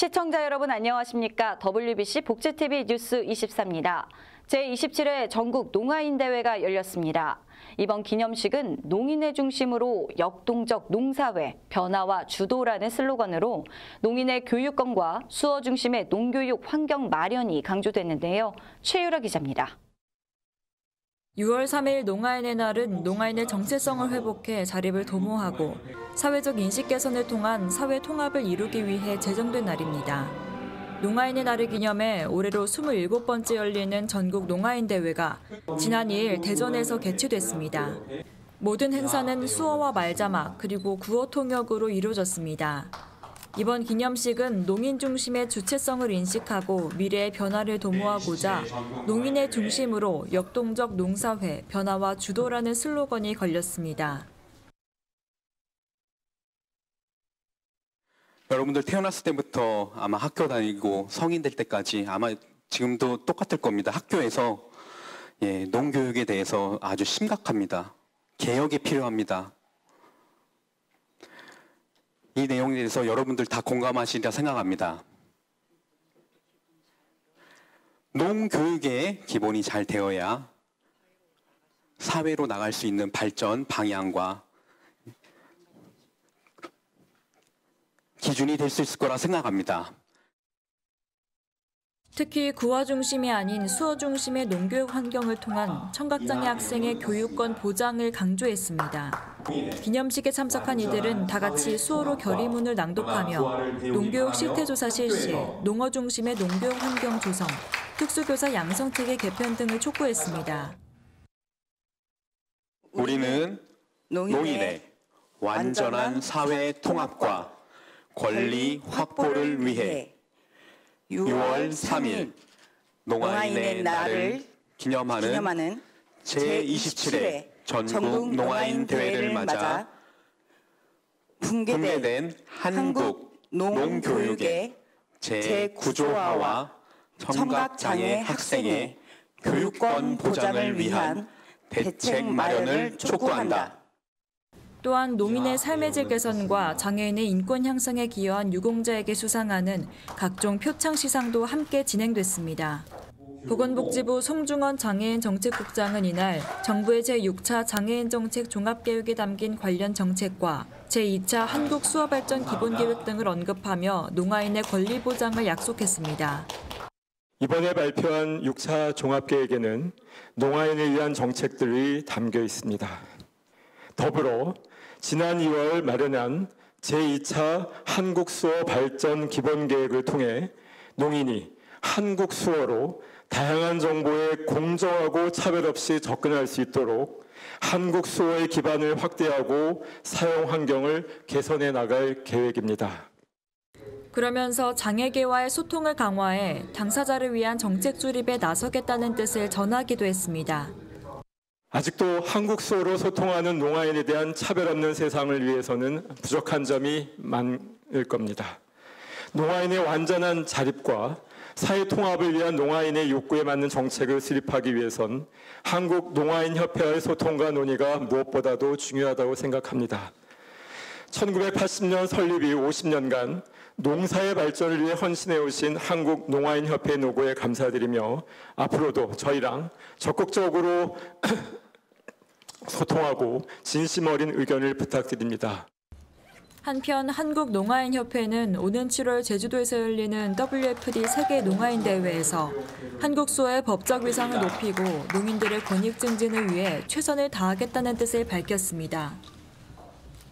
시청자 여러분 안녕하십니까? WBC 복지TV 뉴스 24입니다. 제27회 전국 농아인대회가 열렸습니다. 이번 기념식은 농인을 중심으로 역동적 농사회, 변화와 주도라는 슬로건으로 농인의 교육권과 수어 중심의 농교육 환경 마련이 강조됐는데요. 최유라 기자입니다. 6월 3일 농아인의 날은 농아인의 정체성을 회복해 자립을 도모하고 사회적 인식 개선을 통한 사회 통합을 이루기 위해 제정된 날입니다. 농아인의 날을 기념해 올해로 27번째 열리는 전국 농아인 대회가 지난 2일 대전에서 개최됐습니다. 모든 행사는 수어와 말자막 그리고 구어 통역으로 이루어졌습니다. 이번 기념식은 농인 중심의 주체성을 인식하고 미래의 변화를 도모하고자 농인의 중심으로 역동적 농사회, 변화와 주도라는 슬로건이 걸렸습니다. 여러분들 태어났을 때부터 아마 학교 다니고 성인 될 때까지 아마 지금도 똑같을 겁니다. 학교에서 농교육에 대해서 아주 심각합니다. 개혁이 필요합니다. 이 내용에 대해서 여러분들 다 공감하시리라 생각합니다. 농교육의 기본이 잘 되어야 사회로 나갈 수 있는 발전 방향과 기준이 될 수 있을 거라 생각합니다. 특히 구어 중심이 아닌 수어 중심의 농교육 환경을 통한 청각장애 학생의 교육권 보장을 강조했습니다. 기념식에 참석한 이들은 다 같이 수어로 결의문을 낭독하며 농교육 실태조사 실시, 농어 중심의 농교육 환경 조성, 특수교사 양성체계 개편 등을 촉구했습니다. 우리는 농인의 완전한 사회 통합과 권리 확보를 위해 6월 3일 농아인의 날을 기념하는 제27회 전국 농아인 대회를 맞아 붕괴된 한국 농교육의 제9조화와 청각장애 학생의 교육권 보장을 위한 대책 마련을 촉구한다. 또한 농인의 삶의 질 개선과 장애인의 인권 향상에 기여한 유공자에게 수상하는 각종 표창 시상도 함께 진행됐습니다. 보건복지부 송중원 장애인 정책국장은 이날 정부의 제6차 장애인 정책 종합계획에 담긴 관련 정책과 제2차 한국수어발전 기본계획 등을 언급하며 농아인의 권리 보장을 약속했습니다. 이번에 발표한 6차 종합계획에는 농아인을 위한 정책들이 담겨 있습니다. 더불어 지난 2월 마련한 제2차 한국수어 발전 기본계획을 통해 농인이 한국수어로 다양한 정보에 공정하고 차별 없이 접근할 수 있도록 한국수어의 기반을 확대하고 사용 환경을 개선해 나갈 계획입니다. 그러면서 장애계와의 소통을 강화해 당사자를 위한 정책 조립에 나서겠다는 뜻을 전하기도 했습니다. 아직도 한국수어로 소통하는 농아인에 대한 차별 없는 세상을 위해서는 부족한 점이 많을 겁니다. 농아인의 완전한 자립과 사회 통합을 위한 농아인의 욕구에 맞는 정책을 수립하기 위해선 한국 농아인협회와의 소통과 논의가 무엇보다도 중요하다고 생각합니다. 1980년 설립 이후 50년간 농사의 발전을 위해 헌신해오신 한국 농아인협회 노고에 감사드리며 앞으로도 저희랑 적극적으로 소통하고 진심 어린 의견을 부탁드립니다. 한편 한국 농아인협회는 오는 7월 제주도에서 열리는 WFD 세계 농아인 대회에서 한국 수어의 법적 위상을 높이고 농인들의 권익 증진을 위해 최선을 다하겠다는 뜻을 밝혔습니다.